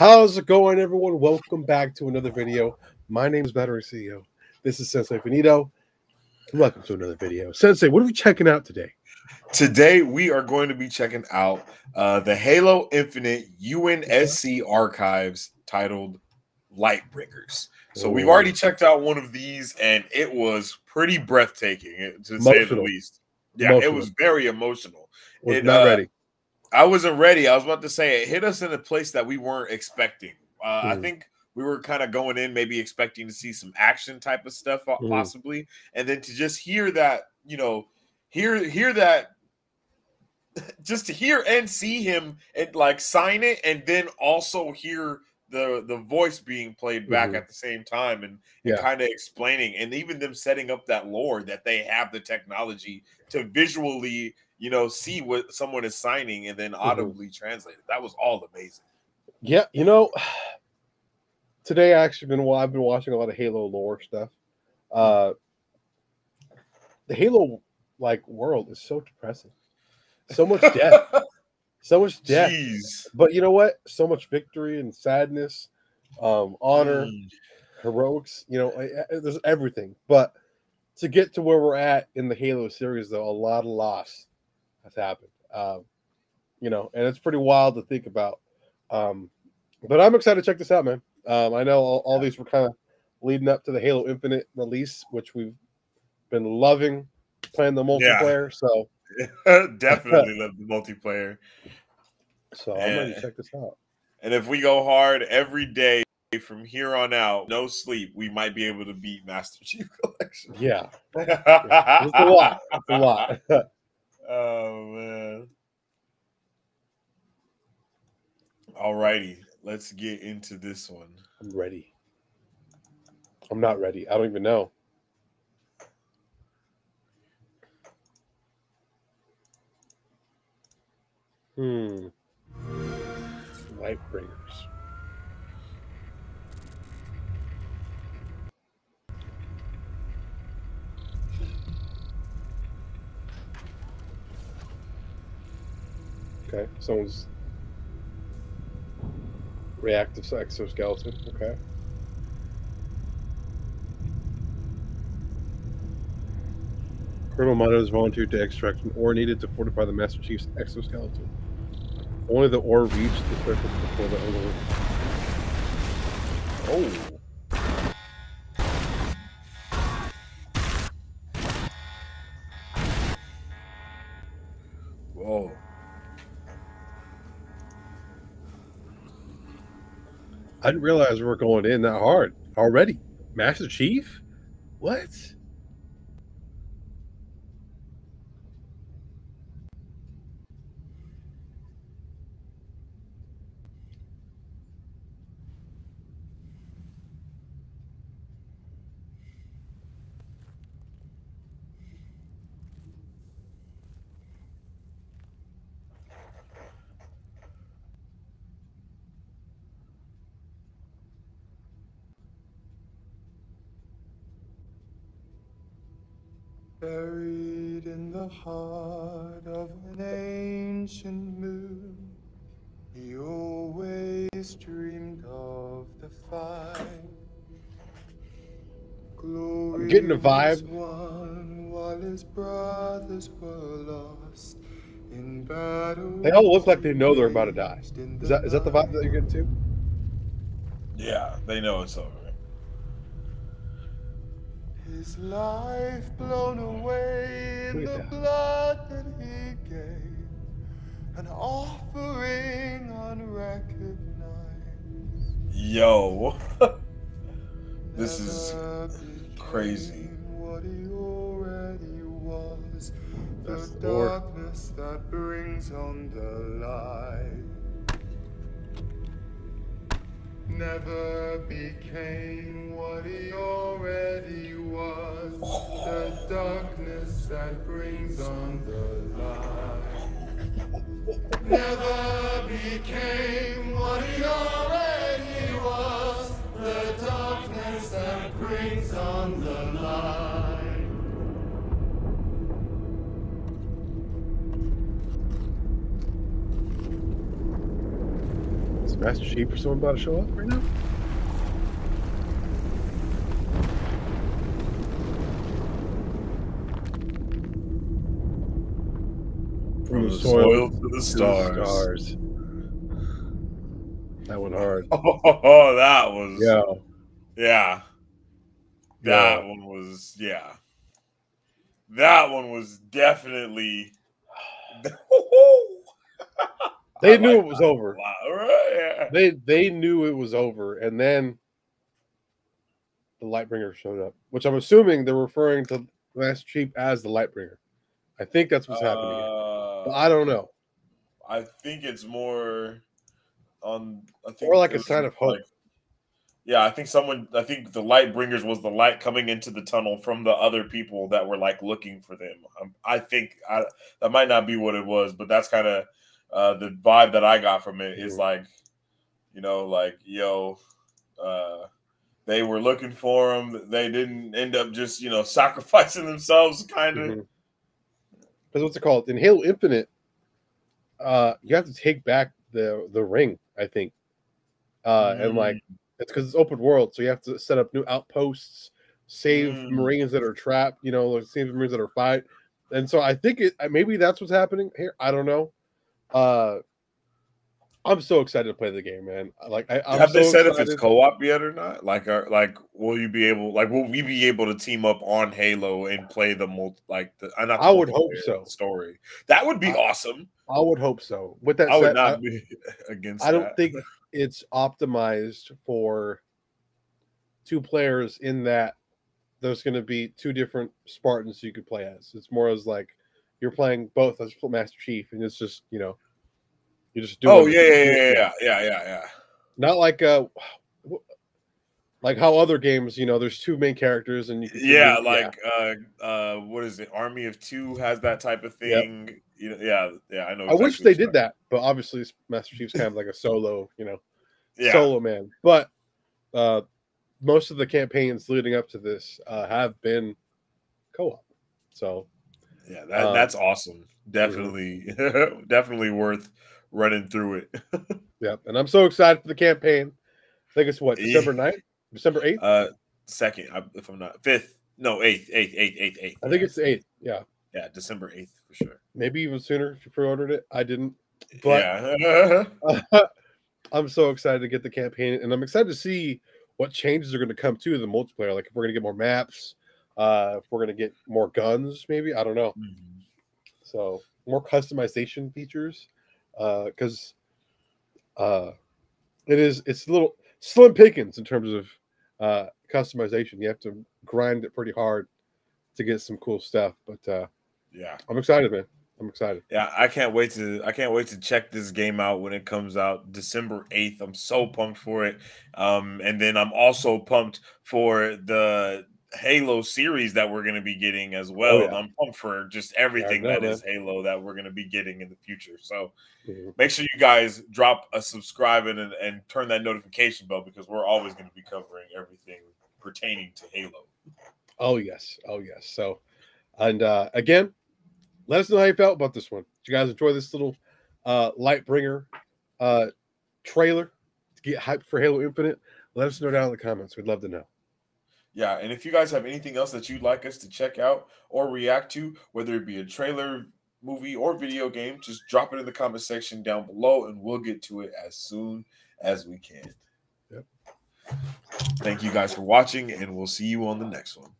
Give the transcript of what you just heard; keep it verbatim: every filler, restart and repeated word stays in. How's it going, everyone? Welcome back to another video. My name is Battery C E O. This is Sensei Faneto. Welcome to another video. Sensei, what are we checking out today? Today, we are going to be checking out uh, the Halo Infinite U N S C archives titled Lightbringers. So oh. We've already checked out one of these, and it was pretty breathtaking, to emotional. say the least. Yeah, emotional. It was very emotional. Was it, not uh, ready. I wasn't ready. I was about to say it hit us in a place that we weren't expecting. Uh, mm. I think we were kind of going in, maybe expecting to see some action type of stuff, mm. possibly, and then to just hear that, you know, hear hear that, just to hear and see him and like sign it, and then also hear the the voice being played back mm-hmm. at the same time, and, yeah. and kind of explaining, and even them setting up that lore that they have the technology to visually, you know, see what someone is signing and then audibly mm-hmm. translate it. That was all amazing. Yeah, you know, today I actually been well, I've been watching a lot of Halo lore stuff. Uh, the Halo like world is so depressing. So much death, so much death. Jeez. But you know what? So much victory and sadness, um, honor, mm. heroics. You know, there's everything. But to get to where we're at in the Halo series, though, a lot of loss has happened, um, you know, and it's pretty wild to think about. Um, but I'm excited to check this out, man. Um, I know all, all these were kind of leading up to the Halo Infinite release, which we've been loving playing the multiplayer. Yeah. So definitely love the multiplayer. So and, I'm ready to check this out. And if we go hard every day from here on out, no sleep, we might be able to beat Master Chief Collection. Yeah, yeah. It's a lot. It's a lot. Oh man. All righty. Let's get into this one. I'm ready. I'm not ready. I don't even know. Hmm. Lightbringers. Okay, someone's reactive exoskeleton. Okay. Colonel Mato is volunteered to extract an ore needed to fortify the Master Chief's exoskeleton. Only the ore reached the surface before the overload. Oh. I didn't realize we were going in that hard already. Master Chief? What? Buried in the heart of an ancient moon, he always dreamed of the fine. Glory I'm getting a vibe. Won while his brothers were lost in battle. They all look like they know they're about to die. Is that is that the vibe that you're getting too? Yeah, they know it's over. His life blown away in the blood that he gave, an offering unrecognized. Yo, this is crazy. What he already was, the darkness that brings on the light, never became what he already was. Was the darkness that brings on the light, never became what he already was, the darkness that brings on the light. It's Master Chief or someone about to show up right now? From the soil to the stars. To the stars. That one hard. Oh, that was. Yeah. Yeah. That yeah. one was. Yeah. That one was definitely. They I knew like it was over. Right, yeah. They they knew it was over, and then the Lightbringer showed up, which I'm assuming they're referring to Master Chief as the Lightbringer. I think that's what's uh, happening. But I don't know. I think it's more on. I think more like a sign of hope. Like, yeah, I think someone. I think the Lightbringers was the light coming into the tunnel from the other people that were like looking for them. I'm, I think I, that might not be what it was, but that's kind of. Uh, the vibe that I got from it is like, you know, like, yo, uh, they were looking for him. They didn't end up just, you know, sacrificing themselves, kind of. Mm-hmm. Because what's it called? In Halo Infinite, uh, you have to take back the, the ring, I think. Uh, mm-hmm. And, like, it's because it's open world, so you have to set up new outposts, save mm-hmm. Marines that are trapped, you know, save Marines that are fight. And so I think it maybe that's what's happening here. I don't know. Uh, I'm so excited to play the game, man. Like, I, I'm have so they said excited. If it's co-op yet or not? Like, are, like, will you be able? Like, will we be able to team up on Halo and play the multi? Like, the, not the I would hope so. Story that would be I, awesome. I would hope so. With that, I said, would not I, be against. I don't that. think it's optimized for two players. In that, there's going to be two different Spartans you could play as. It's more as like. You're playing both as Master Chief, and it's just, you know, you're just doing. Oh yeah, yeah, yeah, yeah, yeah, yeah, yeah. Not like uh, like how other games, you know, there's two main characters, and you can yeah, play, like yeah. Uh, uh, what is it? Army of Two has that type of thing. Yep. You know, yeah, yeah, I know. Exactly I wish they did that, but obviously Master Chief's kind of like a solo, you know, yeah. solo man. But uh, most of the campaigns leading up to this uh, have been co-op, so. Yeah, that, um, that's awesome. Definitely, mm-hmm. definitely worth running through it. Yep, and I'm so excited for the campaign. I think it's what December ninth, December eighth, uh, second. If I'm not fifth, no eighth, eighth, eighth, eighth, eighth. I think yeah. it's the eighth. Yeah, yeah, December eighth for sure. Maybe even sooner if you pre-ordered it. I didn't, but yeah. uh, I'm so excited to get the campaign, and I'm excited to see what changes are going to come to the multiplayer. Like if we're going to get more maps. Uh, if we're gonna get more guns, maybe I don't know. Mm-hmm. So more customization features, because uh, uh, it is it's a little slim pickings in terms of uh, customization. You have to grind it pretty hard to get some cool stuff. But uh, yeah, I'm excited, man. I'm excited. Yeah, I can't wait to I can't wait to check this game out when it comes out December eighth. I'm so pumped for it, um, and then I'm also pumped for the. Halo series that we're going to be getting as well. Oh, yeah. I'm pumped for just everything know, that man. is Halo that we're going to be getting in the future. So mm-hmm. make sure you guys drop a subscribe and, and turn that notification bell because we're always going to be covering everything pertaining to Halo. Oh, yes. Oh, yes. So, and uh, again, let us know how you felt about this one. Did you guys enjoy this little uh, Lightbringer uh, trailer to get hyped for Halo Infinite? Let us know down in the comments. We'd love to know. Yeah, and if you guys have anything else that you'd like us to check out or react to, whether it be a trailer, movie, or video game, just drop it in the comment section down below, and we'll get to it as soon as we can. Yep. Thank you guys for watching, and we'll see you on the next one.